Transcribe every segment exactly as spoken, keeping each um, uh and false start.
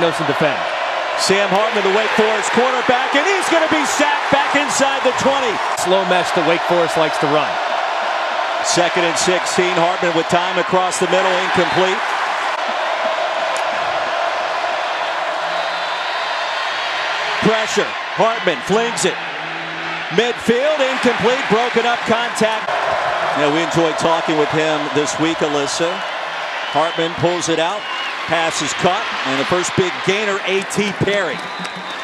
knows to defend. Sam Hartman, the Wake Forest quarterback, and he's going to be sacked back inside the twenty. Slow mesh that Wake Forest likes to run. Second and sixteen, Hartman with time across the middle, incomplete. Pressure, Hartman flings it. Midfield, incomplete, broken up contact. You know, we enjoyed talking with him this week, Alyssa. Hartman pulls it out. Pass is cut, and the first big gainer, A T Perry.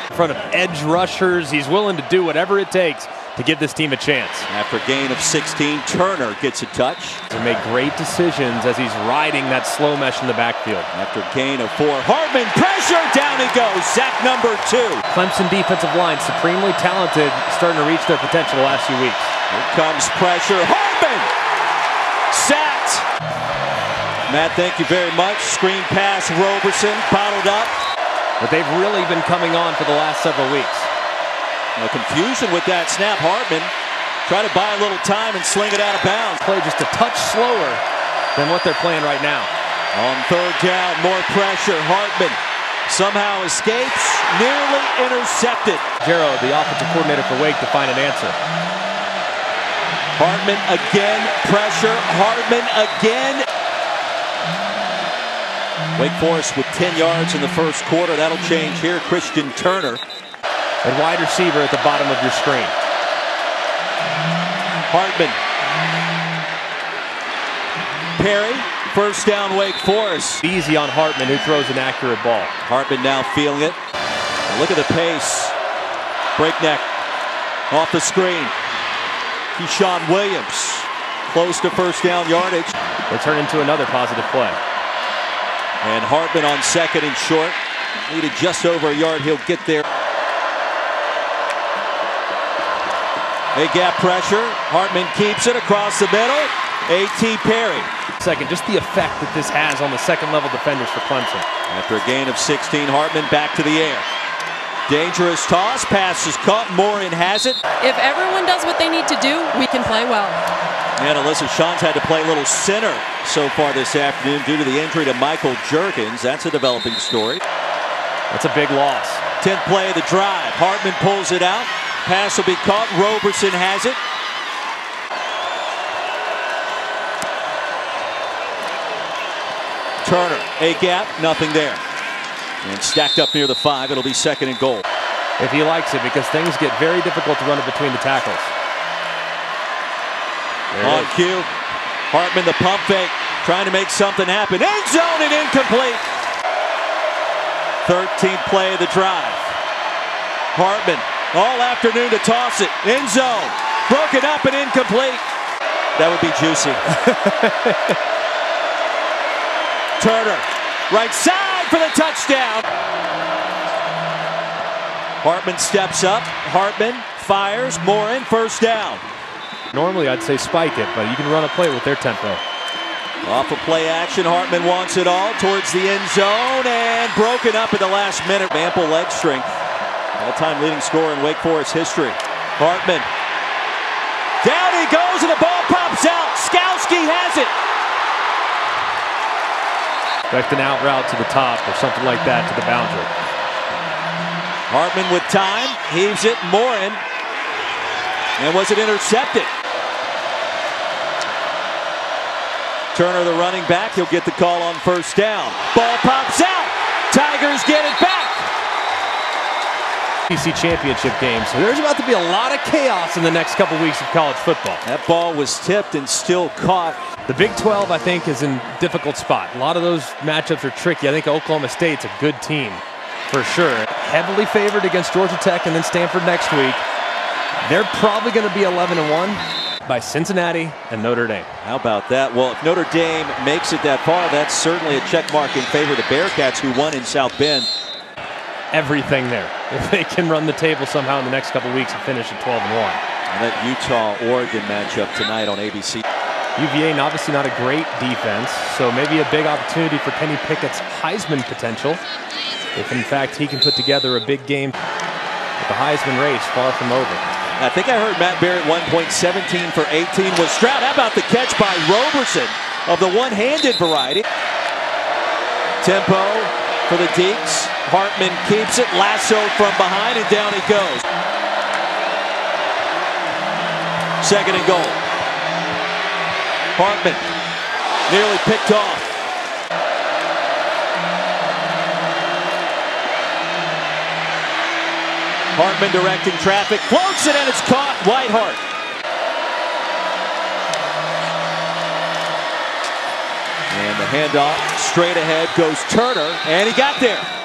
In front of edge rushers, he's willing to do whatever it takes to give this team a chance. After a gain of sixteen, Turner gets a touch. He made great decisions as he's riding that slow mesh in the backfield. After a gain of four, Hartman, pressure, down he goes, sack number two. Clemson defensive line, supremely talented, starting to reach their potential the last few weeks. Here comes pressure, Hartman, sacked. Matt, thank you very much. Screen pass, Roberson, bottled up. But they've really been coming on for the last several weeks. Now, confusion with that snap. Hartman trying to buy a little time and sling it out of bounds. Play just a touch slower than what they're playing right now. On third down, more pressure. Hartman somehow escapes, nearly intercepted. Jarrow, the offensive coordinator for Wake, to find an answer. Hartman again, pressure. Hartman again. Wake Forest with ten yards in the first quarter. That'll change here. Christian Turner. A wide receiver at the bottom of your screen. Hartman. Perry. First down, Wake Forest. Easy on Hartman, who throws an accurate ball. Hartman now feeling it. Look at the pace. Breakneck. Off the screen. Keyshawn Williams. Close to first down yardage. They turn into another positive play. And Hartman on second and short. Needed just over a yard. He'll get there. A gap pressure. Hartman keeps it across the middle. A T Perry. Second, just the effect that this has on the second level defenders for Clemson. After a gain of sixteen, Hartman back to the air. Dangerous toss. Pass is caught. Morin has it. If everyone does what they need to do, we can play well. And Alyssa, Sean's had to play a little center so far this afternoon due to the injury to Michael Jerkins. That's a developing story. That's a big loss. tenth play of the drive. Hartman pulls it out. Pass will be caught. Roberson has it. Turner, a gap, nothing there. And stacked up near the five, it'll be second and goal. If he likes it, because things get very difficult to run it between the tackles. There on cue, Hartman the pump fake, trying to make something happen. End zone and incomplete. thirteenth play of the drive. Hartman all afternoon to toss it. End zone. Broken up and incomplete. That would be juicy. Turner, right side for the touchdown. Hartman steps up. Hartman fires. Morin, first down. Normally, I'd say spike it, but you can run a play with their tempo. Off a play action, Hartman wants it all towards the end zone, and broken up at the last minute. Ample leg strength. All-time leading scorer in Wake Forest history. Hartman. Down he goes, and the ball pops out. Skowski has it. Expect an out route to the top or something like that to the boundary. Hartman with time, heaves it. Morin. And was it intercepted? Turner, the running back, he'll get the call on first down. Ball pops out. Tigers get it back. A C C championship game, so there's about to be a lot of chaos in the next couple weeks of college football. That ball was tipped and still caught. The Big twelve, I think, is in a difficult spot. A lot of those matchups are tricky. I think Oklahoma State's a good team, for sure. Heavily favored against Georgia Tech and then Stanford next week. They're probably going to be eleven and one by Cincinnati and Notre Dame. How about that? Well, if Notre Dame makes it that far, that's certainly a check mark in favor of the Bearcats, who won in South Bend. Everything there. If they can run the table somehow in the next couple weeks and finish at twelve and one. And that Utah-Oregon matchup tonight on A B C. U V A, obviously not a great defense, so maybe a big opportunity for Kenny Pickett's Heisman potential. If, in fact, he can put together a big game. But the Heisman race far from over. I think I heard Matt Barrett one point seventeen for eighteen was Stroud. How about the catch by Roberson of the one-handed variety? Tempo for the Deacs. Hartman keeps it, lassoed from behind, and down he goes. Second and goal. Hartman nearly picked off. Hartman directing traffic, floats it, and it's caught. White Hart. And the handoff straight ahead goes Turner, and he got there.